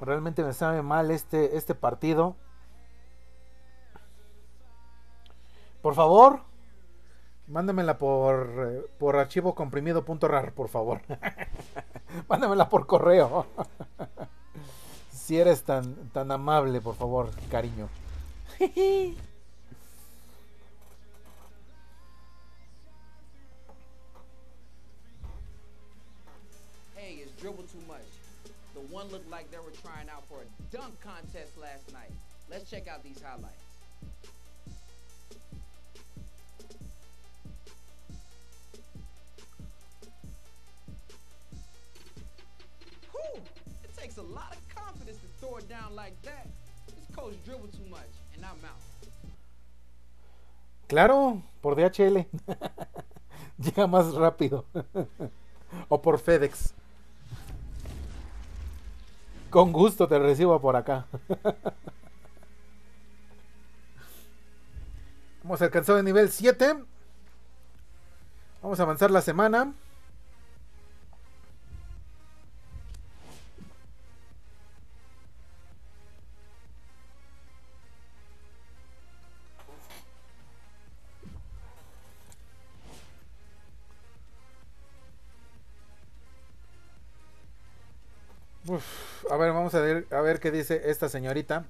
Realmente me sabe mal este partido. Por favor, mándamela por archivo comprimido.rar, por favor. Mándamela por correo. Si eres tan amable, por favor, cariño. Hey, it's dribble too much. The one looked like they were trying out for a dunk contest last night. Let's check out these highlights. Whew, it takes a lot of confidence to throw it down like that. This coach dribbled too much and I'm out. Claro, por DHL. Llega más rápido. O por FedEx. Con gusto te recibo por acá. Hemos alcanzado el nivel 7. Vamos a avanzar la semana. Uf, a ver, vamos a ver qué dice esta señorita.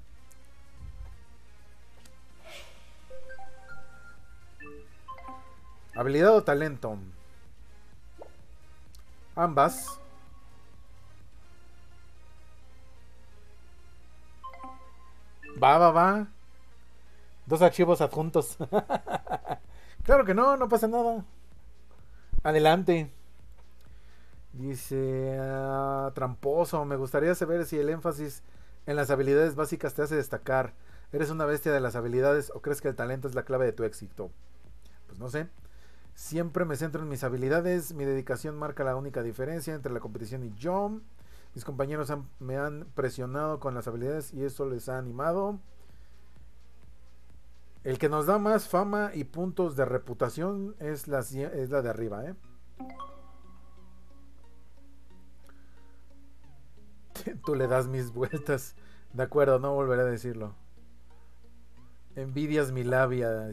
Habilidad o talento. Ambas. Va. 2 archivos adjuntos. Claro que no pasa nada. Adelante. Dice, tramposo, me gustaría saber si el énfasis en las habilidades básicas te hace destacar. ¿Eres una bestia de las habilidades o crees que el talento es la clave de tu éxito? Pues no sé. Siempre me centro en mis habilidades. Mi dedicación marca la única diferencia entre la competición y yo. Mis compañeros me han presionado con las habilidades y eso les ha animado. El que nos da más fama y puntos de reputación es la de arriba, ¿eh? Tú le das mis vueltas. De acuerdo, no volveré a decirlo. Envidias mi labia.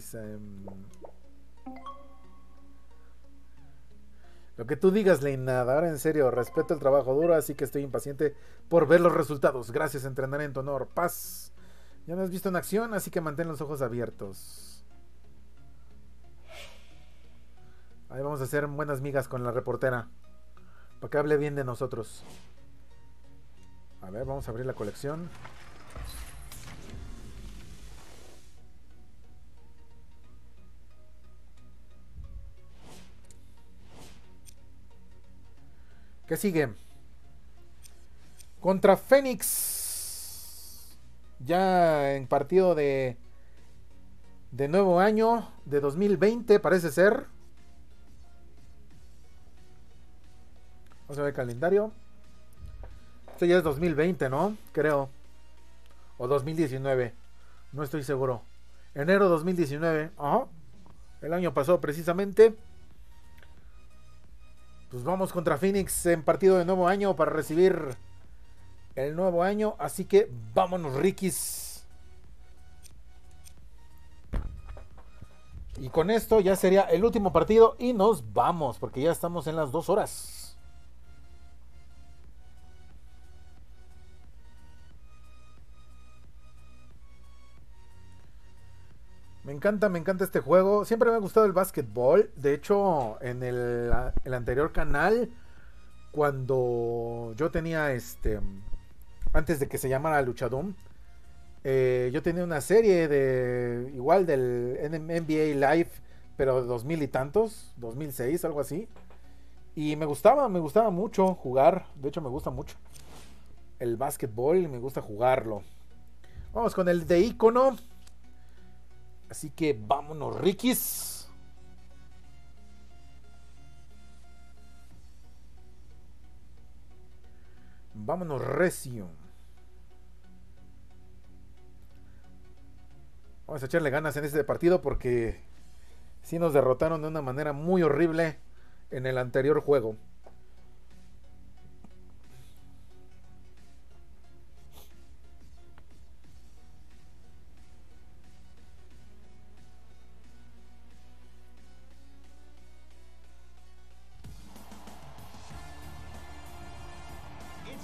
Lo que tú digas, Leinad. Ahora en serio, respeto el trabajo duro, así que estoy impaciente por ver los resultados. Gracias, entrenaré en tu honor. Paz. Ya me has visto en acción, así que mantén los ojos abiertos. Ahí vamos a hacer buenas migas con la reportera, para que hable bien de nosotros. A ver, vamos a abrir la colección. ¿Qué sigue? Contra Phoenix. Ya en partido de nuevo año, de 2020 parece ser. Vamos a ver el calendario. Esto ya es 2020, ¿no? Creo. O 2019. No estoy seguro. Enero 2019. Ajá. El año pasó precisamente. Pues vamos contra Phoenix en partido de nuevo año para recibir el nuevo año. Así que vámonos, Rikis. Y con esto ya sería el último partido y nos vamos, porque ya estamos en las 2 horas. Me encanta este juego. Siempre me ha gustado el básquetbol. De hecho, en el anterior canal, cuando yo tenía antes de que se llamara Luchadoom, yo tenía una serie de, igual del NBA Live, pero de 2000 y tantos, 2006, algo así. Y me gustaba mucho jugar. De hecho, me gusta mucho el básquetbol y me gusta jugarlo. Vamos con el de icono. Así que vámonos, Rikis. Vámonos, recio. Vamos a echarle ganas en este partido porque sí nos derrotaron de una manera muy horrible en el anterior juego.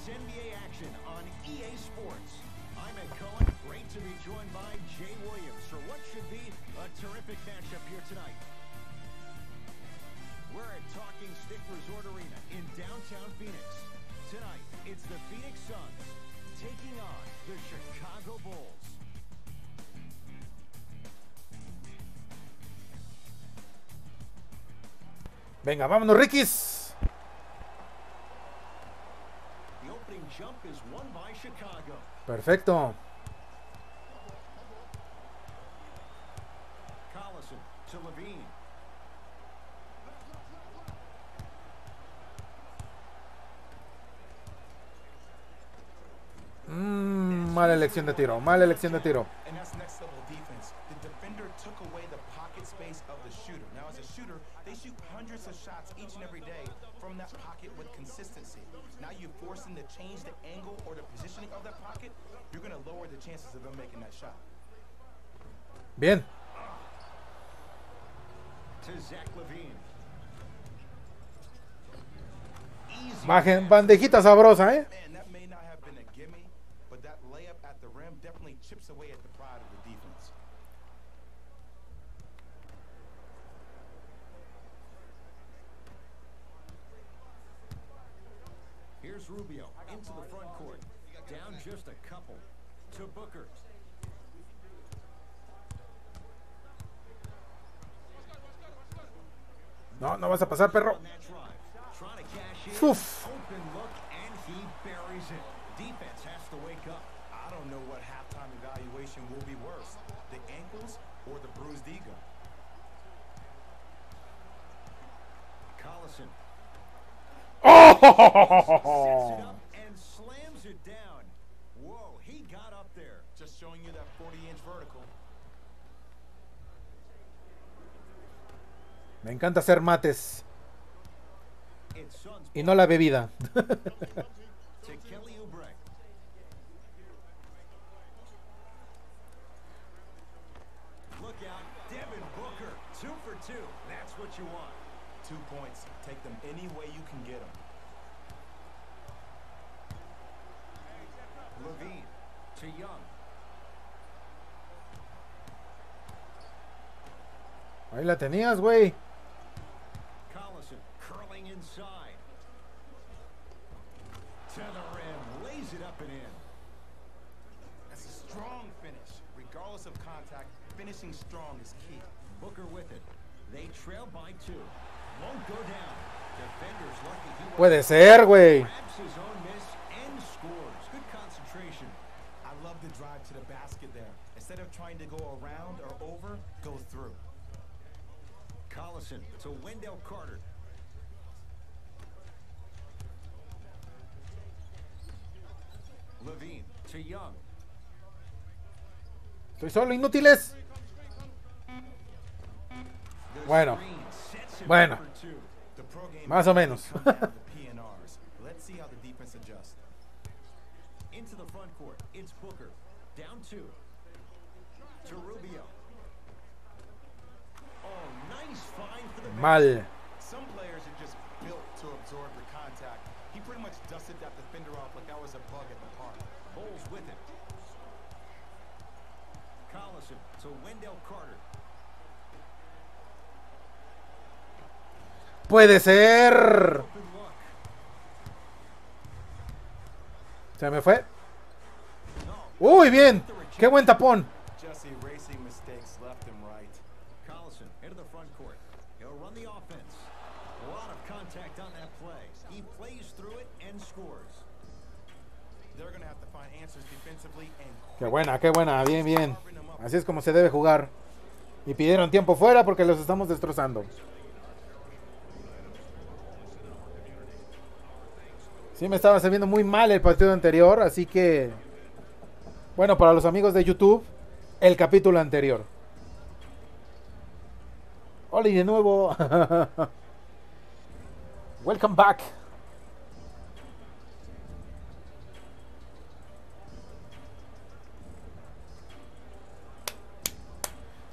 NBA action on EA Sports. I'm Ed Cohen. Great to be joined by Jay Williams for what should be a terrific matchup here tonight. We're at Talking Stick Resort Arena in downtown Phoenix. Tonight, it's the Phoenix Suns taking on the Chicago Bulls. Venga, vámonos, Rickies. Perfecto. Mala elección de tiro, mala elección de tiro. Bien. Bandejita sabrosa, ¿eh? Here's Rubio into the front court, down just a couple to Booker. No, no vas a pasar, perro. Uf. Oh. Me encanta hacer mates y no la bebida. Ahí la tenías, güey. Puede ser, güey. To Wendell Carter. Levine to Young. Estoy solo, inútiles. Bueno, bueno, más o menos. Into the front court, it's Booker. Down two to Rubio. Mal. Puede ser. Se me fue. Uy, bien. Qué buen tapón. Qué buena, bien, bien. Así es como se debe jugar. Y pidieron tiempo fuera porque los estamos destrozando. Sí, me estaba saliendo muy mal el partido anterior, así que... Bueno, para los amigos de YouTube, el capítulo anterior. Hola y de nuevo. Welcome back.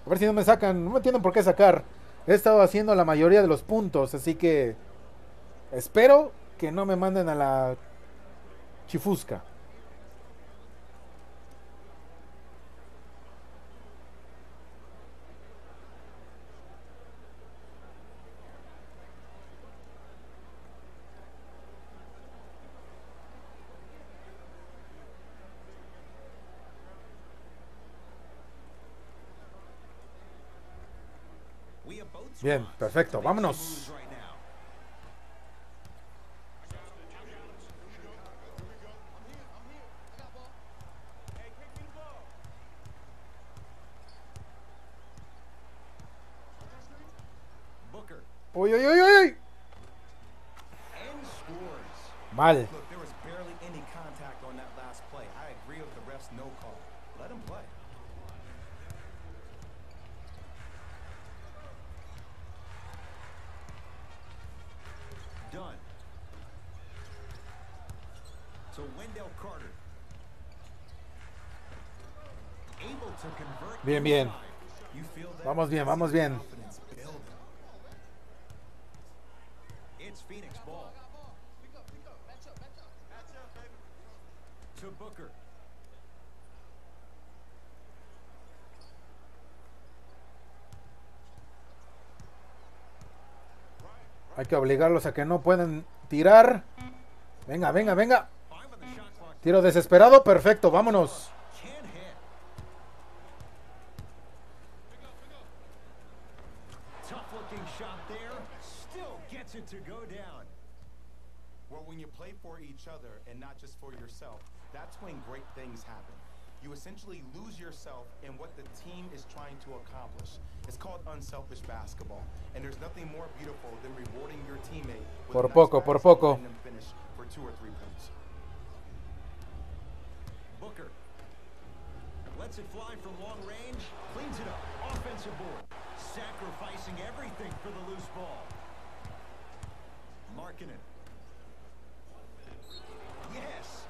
A ver si no me sacan, no me entienden por qué sacar. He estado haciendo la mayoría de los puntos, así que espero que no me manden a la Chifusca. Bien, perfecto, vámonos. ¡Uy, uy, uy, uy! Mal. Bien, bien. Vamos bien, vamos bien. Hay que obligarlos a que no puedan tirar. Venga, venga, venga. Tiro desesperado, perfecto, vámonos. Por poco, por poco.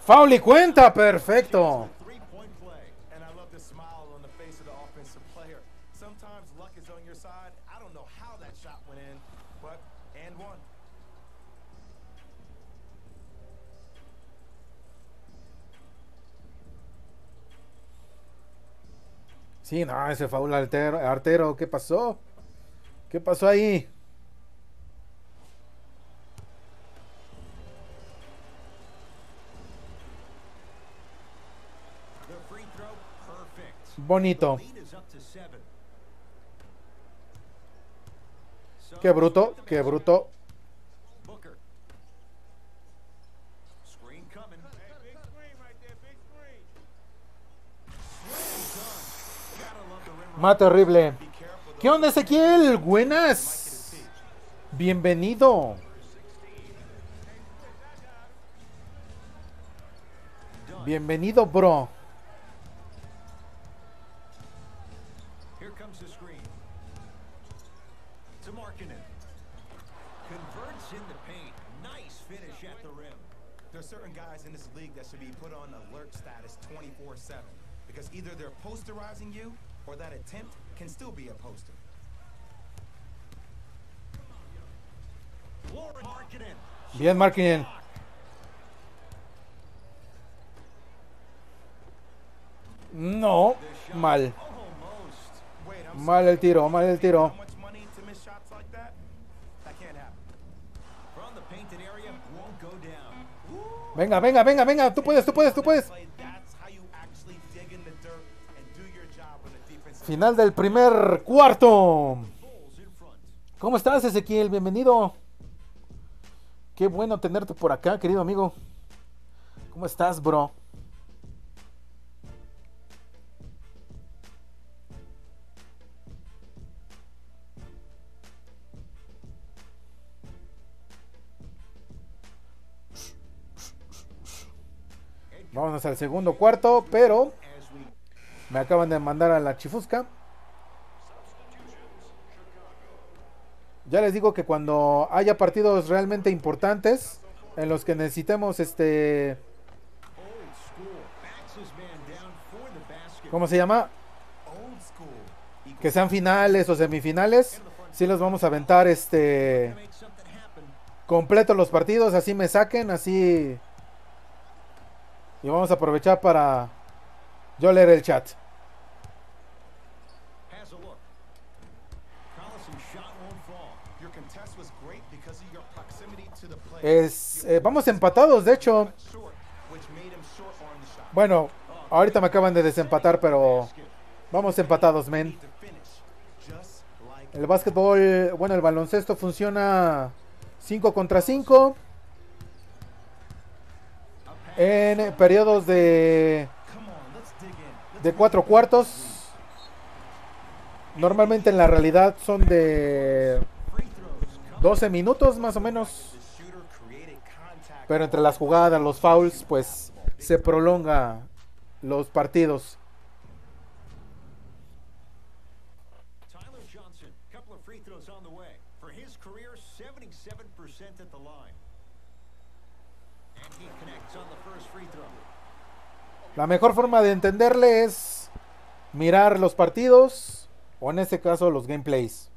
Foul y cuenta, perfecto. Sí, no, ese foul artero, ¿qué pasó? ¿Qué pasó ahí? Bonito. Qué bruto, qué bruto. Más terrible. ¿Qué onda, Ezequiel? Buenas. Bienvenido. Bienvenido, bro. Or that attempt can still be a poster. Bien, Markkanen. No, mal. Mal el tiro, mal el tiro. Venga, venga, venga, venga. Tú puedes, tú puedes, tú puedes. Final del primer cuarto. ¿Cómo estás, Ezequiel? Bienvenido. Qué bueno tenerte por acá, querido amigo. ¿Cómo estás, bro? Vámonos al segundo cuarto, pero... me acaban de mandar a la chifusca. Ya les digo que cuando haya partidos realmente importantes en los que necesitemos ¿cómo se llama? Que sean finales o semifinales. Sí los vamos a aventar completos los partidos. Así me saquen, así Y vamos a aprovechar para yo leer el chat. Vamos empatados, de hecho. Bueno, ahorita me acaban de desempatar, pero vamos empatados, men. El básquetbol, bueno, el baloncesto funciona 5 contra 5 en periodos de 4 cuartos. Normalmente en la realidad son de 12 minutos más o menos, pero entre las jugadas, los fouls, pues se prolonga los partidos. La mejor forma de entenderle es mirar los partidos, o en este caso los gameplays.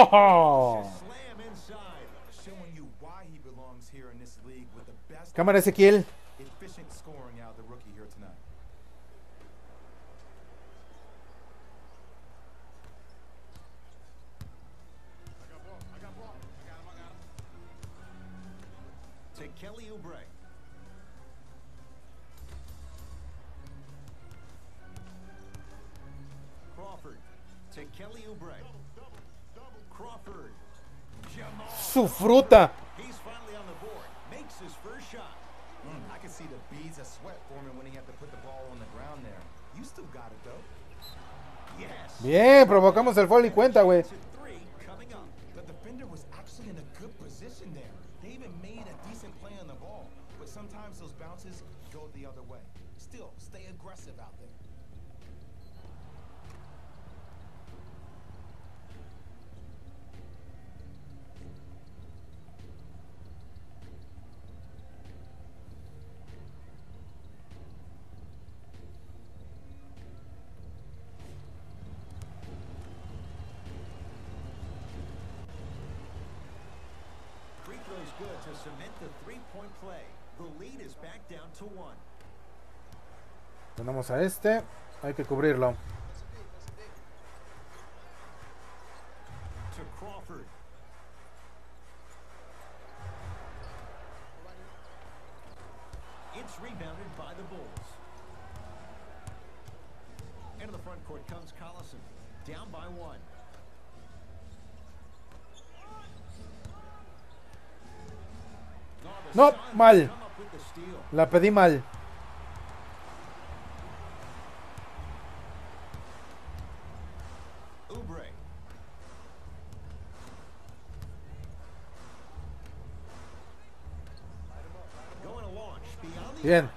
Oh. Cámara, Ezequiel. Su fruta. Bien, provocamos el foul y cuenta, güey. Tenemos a este, hay que cubrirlo. No, mal. La pedí mal. Bien.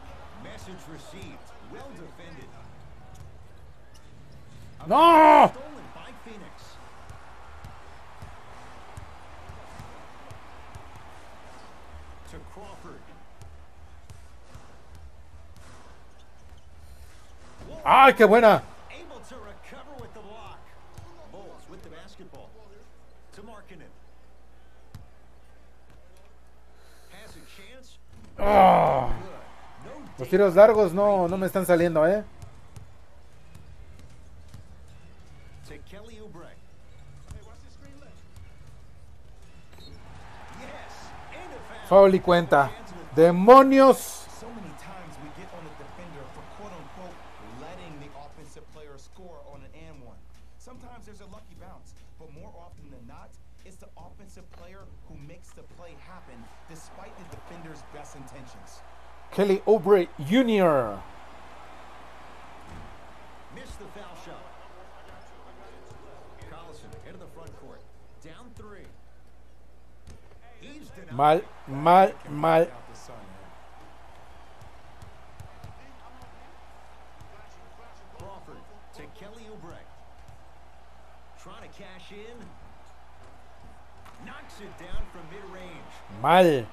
No. ¡Ay, qué buena! Oh. Los tiros largos no me están saliendo, ¿eh? Foul y cuenta. ¡Demonios! Kelly Oubre Jr. Mal. Mal.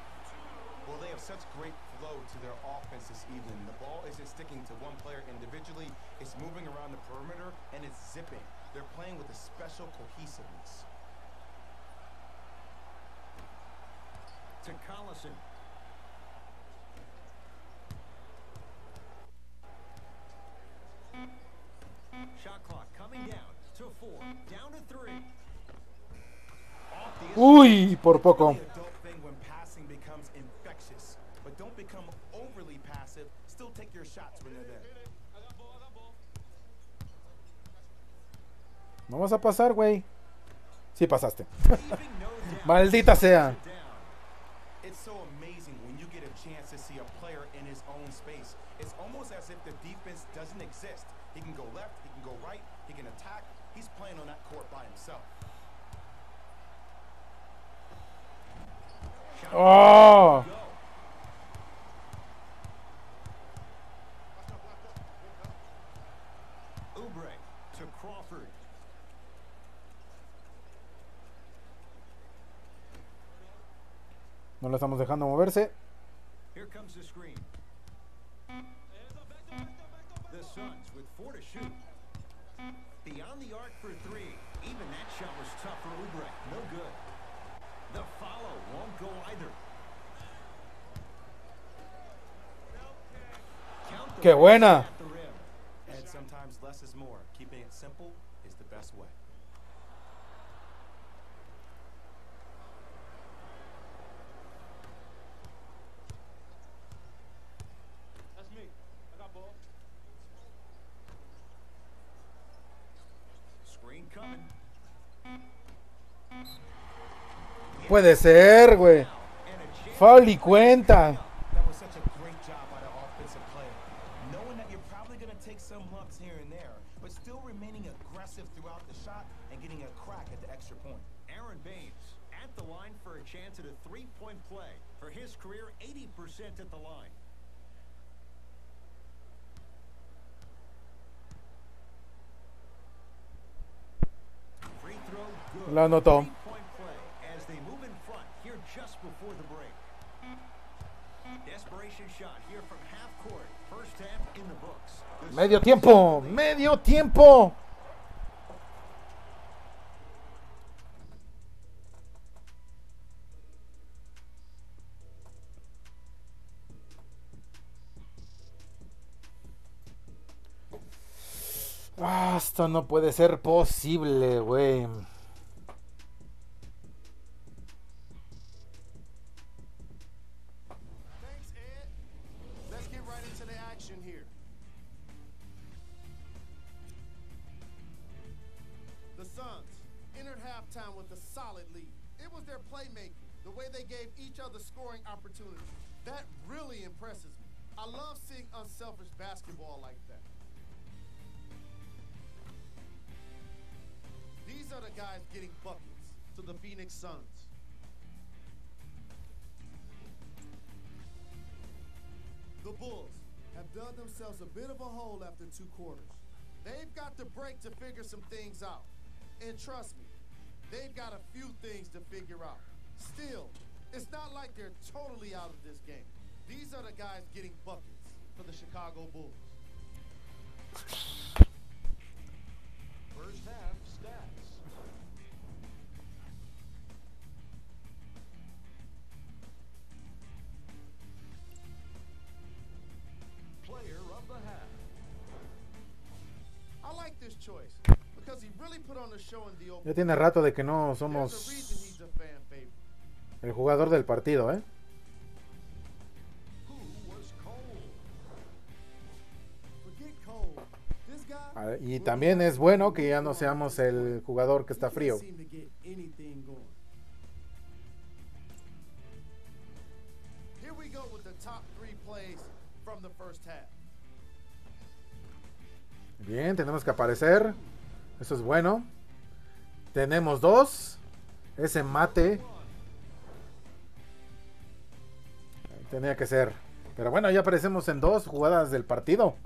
Uy, por poco. No vas a pasar, güey. Sí pasaste. Maldita sea. Oh. No la estamos dejando moverse. ¡Qué buena! Puede ser, güey. Foul y cuenta. La anotó. Medio tiempo, medio tiempo. Ah, esto no puede ser posible, güey. A bit of a hole after two quarters. They've got the break to figure some things out. And trust me, they've got a few things to figure out. Still, it's not like they're totally out of this game. These are the guys getting buckets for the Chicago Bulls. First half stats. Ya tiene rato de que no somos el jugador del partido, ¿eh? Y también es bueno que ya no seamos el jugador que está frío. Bien, tenemos que aparecer. Eso es bueno. Tenemos dos. Ese mate tenía que ser. Pero bueno, ya aparecemos en dos jugadas del partido.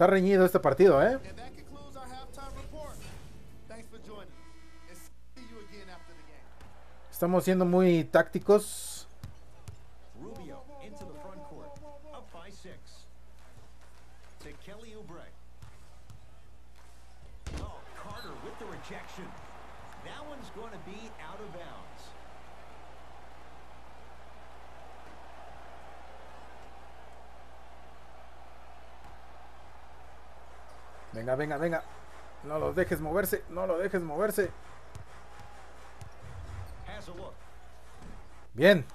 Está reñido este partido, ¿eh? Estamos siendo muy tácticos. Venga, venga, venga. No los dejes moverse, no lo dejes moverse. Bien.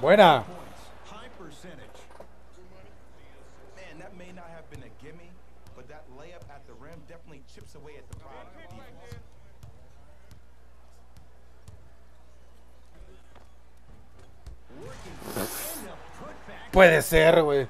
Buena. Puede ser, güey.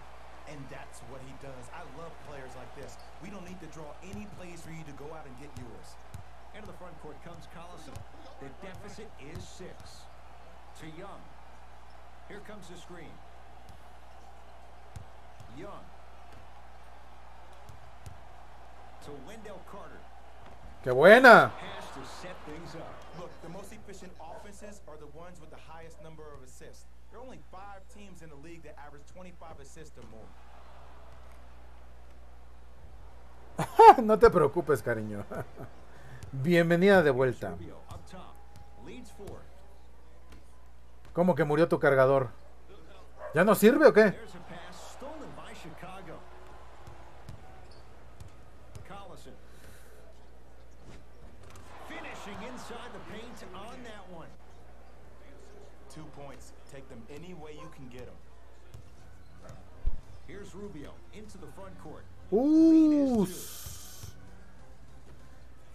¡Qué buena! No te preocupes, cariño. Bienvenida de vuelta. ¿Cómo que murió tu cargador? ¿Ya no sirve o qué?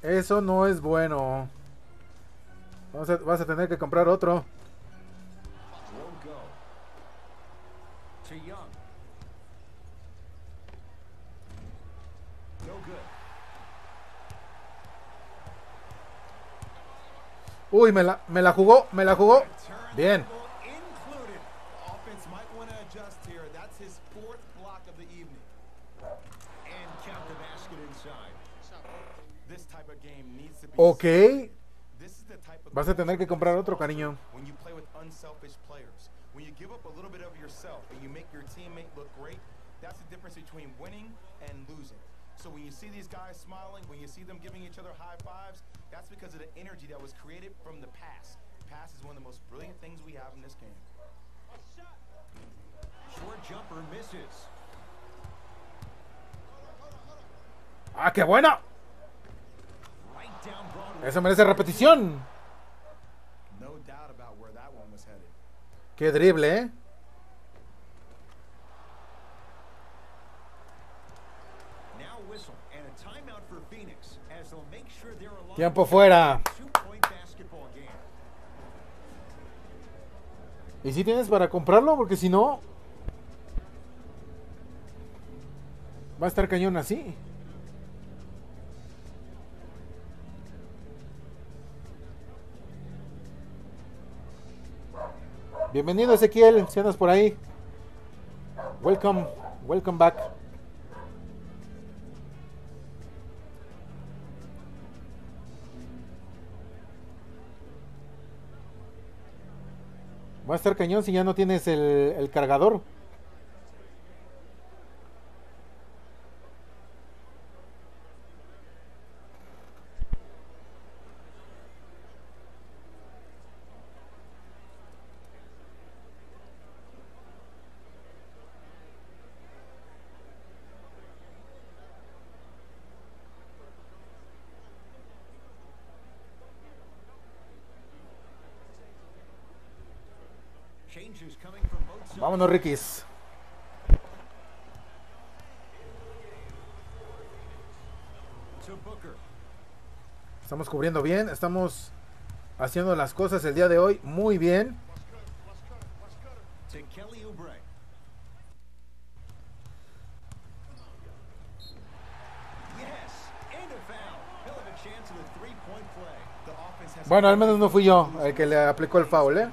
Eso no es bueno. Vas a tener que comprar otro. Uy, me la jugó, me la jugó. Bien. Ok. Vas a tener que comprar otro, cariño. ¡Ah, qué buena! Eso merece repetición. Qué drible, ¿eh? Tiempo fuera. ¿Y si tienes para comprarlo? Porque si no, va a estar cañón así. Bienvenido, Ezequiel, si andas por ahí. Welcome, welcome back. Va a estar cañón si ya no tienes el cargador. Vámonos, Rikis. Estamos cubriendo bien, estamos haciendo las cosas el día de hoy muy bien. Bueno, al menos no fui yo el que le aplicó el foul, ¿eh?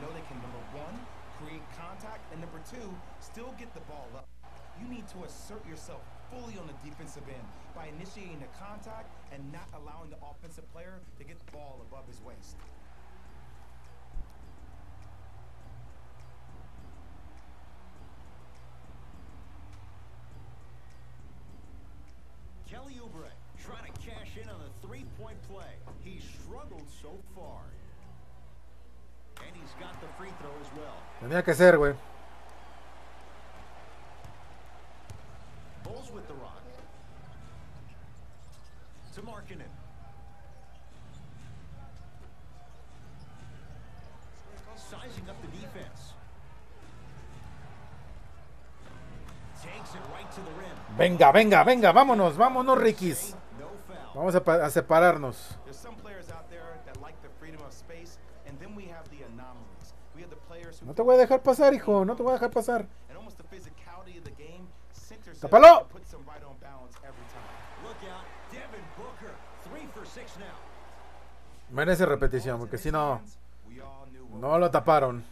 Tenía que ser, güey. Venga, venga, venga, vámonos, vámonos, Rikis. Vamos a separarnos. No te voy a dejar pasar, hijo. No te voy a dejar pasar. ¡Tápalo! Merece repetición, porque si no, no lo taparon.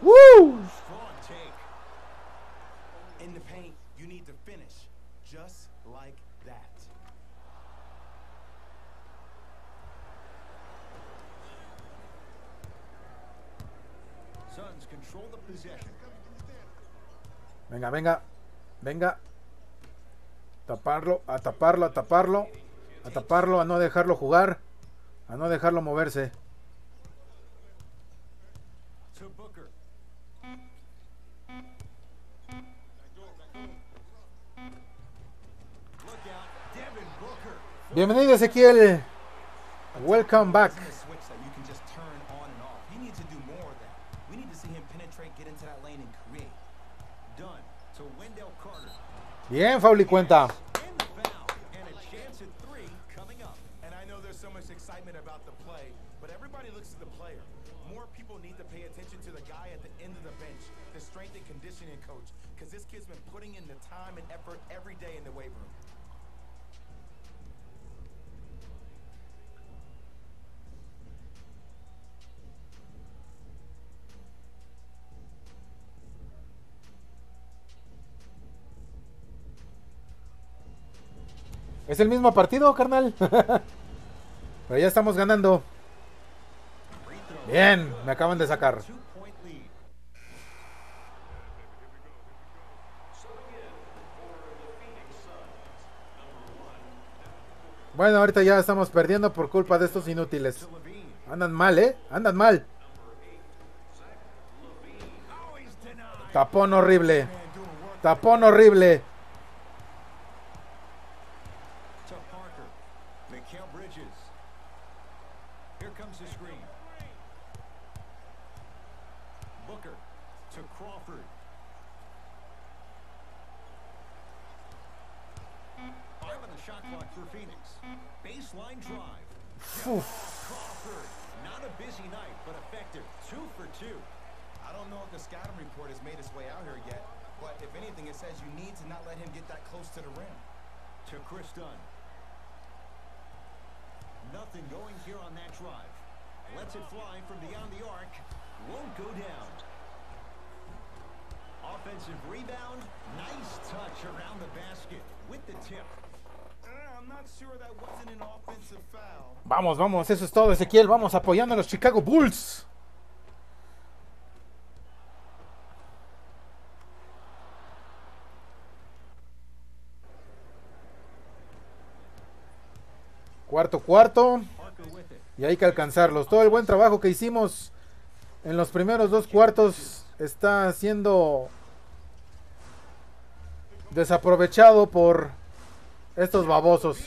¡Woo! Venga, venga, venga. Taparlo, a taparlo, a taparlo. A taparlo, a no dejarlo jugar. A no dejarlo moverse. Bienvenido, Ezequiel. Welcome back. Bien, Fauli cuenta. ¿Es el mismo partido, carnal? Pero ya estamos ganando. Bien, me acaban de sacar. Bueno, ahorita ya estamos perdiendo por culpa de estos inútiles. Andan mal, ¿eh? Andan mal. Tapón horrible. Tapón horrible. Vamos, vamos, eso es todo, Ezequiel. Vamos apoyando a los Chicago Bulls. Cuarto, cuarto. Y hay que alcanzarlos. Todo el buen trabajo que hicimos en los primeros dos cuartos está siendo desaprovechado por estos babosos.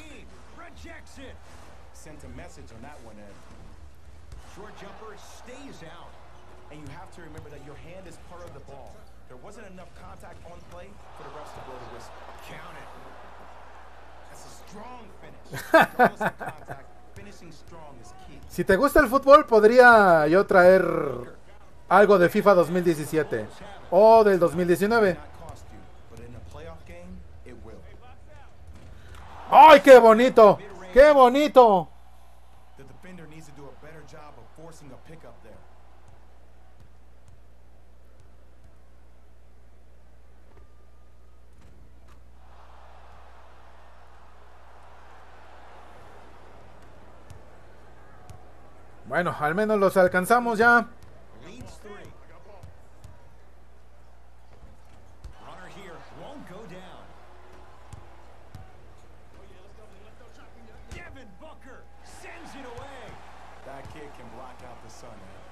Si te gusta el fútbol, podría yo traer Algo de FIFA 2017 o del 2019. ¡Ay, qué bonito! ¡Qué bonito! Bueno, al menos los alcanzamos ya.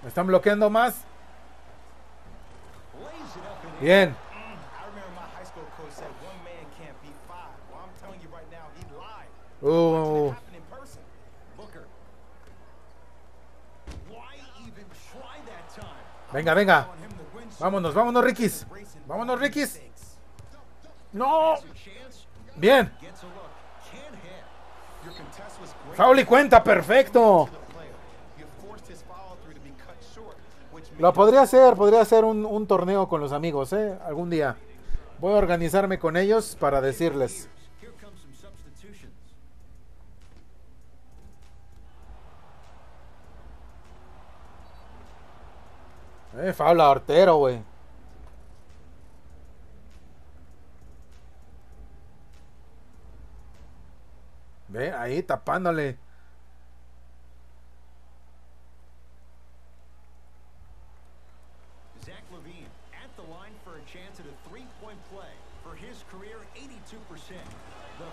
Me están bloqueando más. Bien. Venga, venga. Vámonos, vámonos, Rikis. Vámonos, Rikis. No. Bien. Foul y cuenta, perfecto. Lo podría hacer un torneo con los amigos, ¿eh? Algún día. Voy a organizarme con ellos para decirles. Foul a Artero, güey. Ve, ahí tapándole.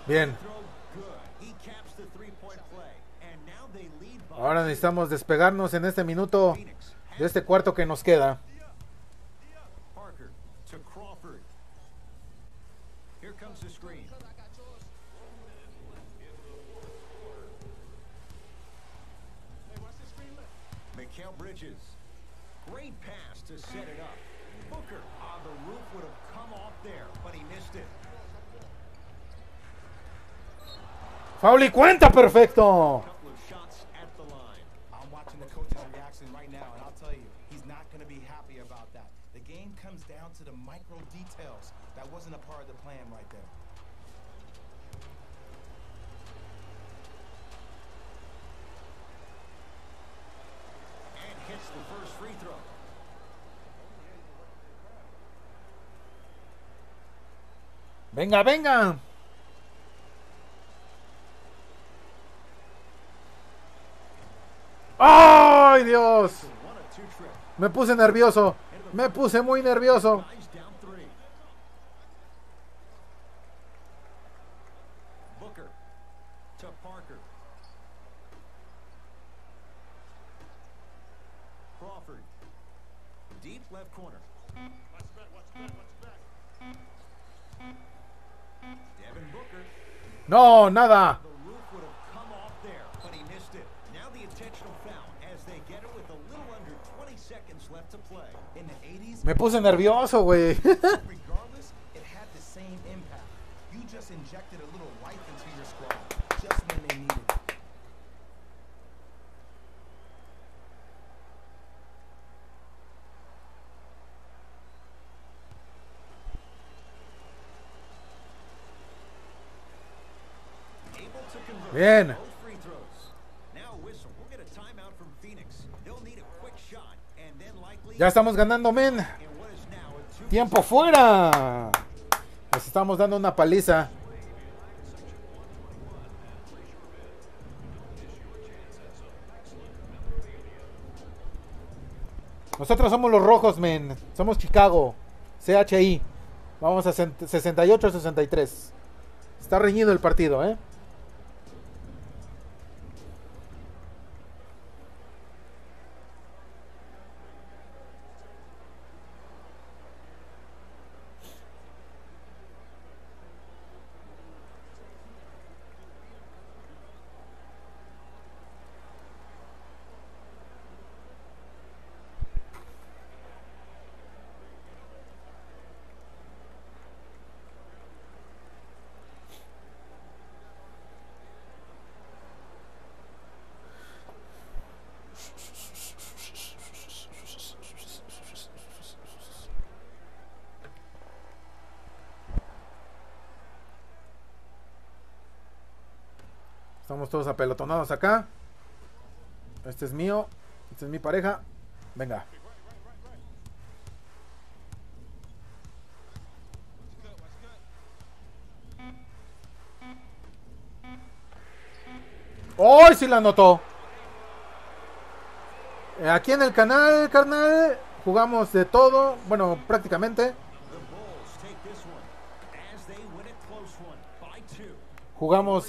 Bien. Ahora necesitamos despegarnos en este minuto. De este cuarto que nos queda. Foul y cuenta, perfecto. Venga, venga. ¡Ay, Dios! Me puse nervioso. Me puse muy nervioso. No, nada. Me puse nervioso, güey. Bien. Ya estamos ganando, men. Tiempo fuera. Les estamos dando una paliza. Nosotros somos los rojos, men. Somos Chicago. CHI. Vamos a 68-63. Está reñido el partido, ¿eh? Estamos todos apelotonados acá. Este es mío. Esta es mi pareja. Venga. ¡Oh, sí la anotó! Aquí en el canal, carnal, jugamos de todo. Bueno, prácticamente. Jugamos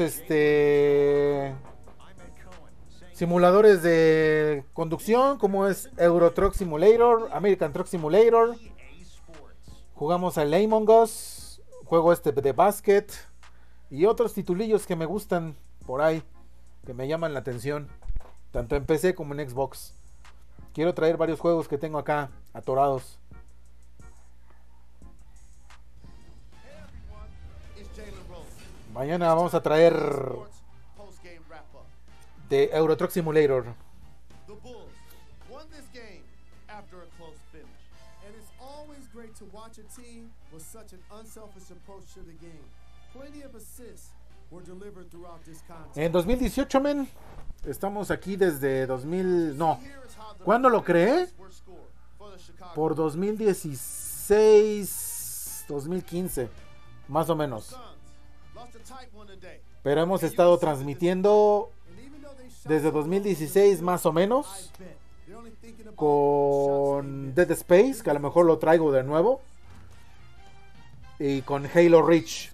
simuladores de conducción, como es Euro Truck Simulator, American Truck Simulator. Jugamos al Among Us, juego de básquet y otros titulillos que me gustan por ahí, que me llaman la atención, tanto en PC como en Xbox. Quiero traer varios juegos que tengo acá atorados. Mañana vamos a traer de Euro Truck Simulator. En 2018, men, estamos aquí desde 2000, no, ¿cuándo lo creé? Por 2016, 2015, más o menos. Pero hemos estado transmitiendo desde 2016, más o menos, con Dead Space, que a lo mejor lo traigo de nuevo, y con Halo Reach.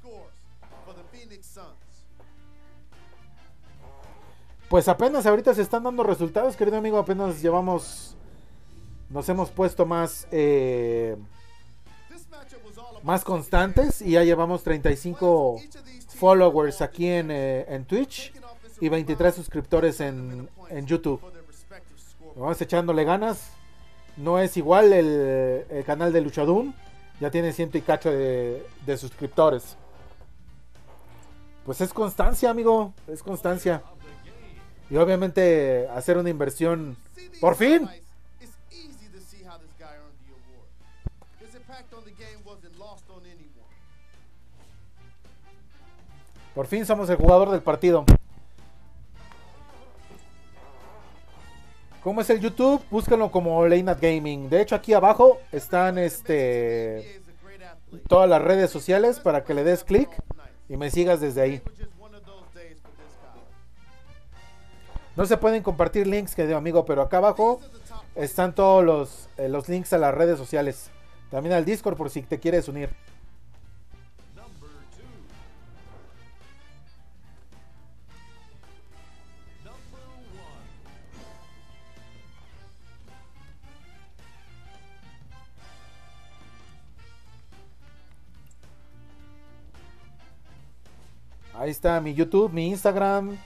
Pues apenas ahorita se están dando resultados, querido amigo. Apenas llevamos, nos hemos puesto más más constantes y ya llevamos 35 followers aquí en Twitch y 23 suscriptores en YouTube. Vamos echándole ganas. No es igual el canal de Luchadoom, ya tiene 100 y cacho de suscriptores. Pues es constancia, amigo, es constancia. Y obviamente hacer una inversión. ¡Por fin! Por fin somos el jugador del partido. ¿Cómo es el YouTube? Búsquenlo como Leinad Gaming. De hecho, aquí abajo están todas las redes sociales para que le des clic y me sigas desde ahí. No se pueden compartir links, querido amigo, pero acá abajo están todos los links a las redes sociales. También al Discord por si te quieres unir. Ahí está mi YouTube, mi Instagram,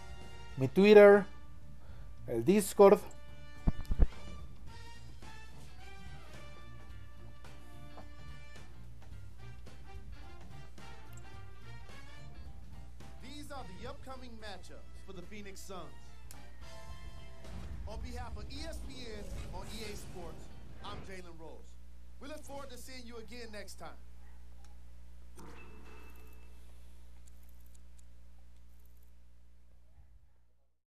mi Twitter, el Discord.